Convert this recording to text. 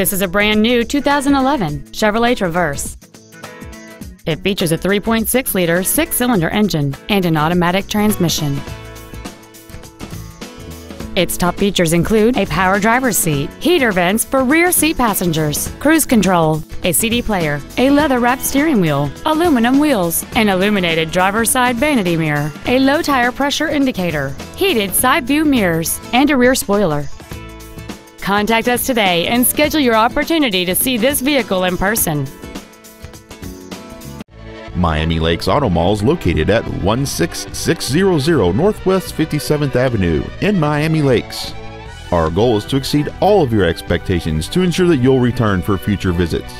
This is a brand new 2011 Chevrolet Traverse. It features a 3.6-liter six-cylinder engine and an automatic transmission. Its top features include a power driver's seat, heater vents for rear seat passengers, cruise control, a CD player, a leather-wrapped steering wheel, aluminum wheels, an illuminated driver's side vanity mirror, a low tire pressure indicator, heated side view mirrors, and a rear spoiler. Contact us today and schedule your opportunity to see this vehicle in person. Miami Lakes Auto Mall is located at 16600 Northwest 57th Avenue in Miami Lakes. Our goal is to exceed all of your expectations to ensure that you'll return for future visits.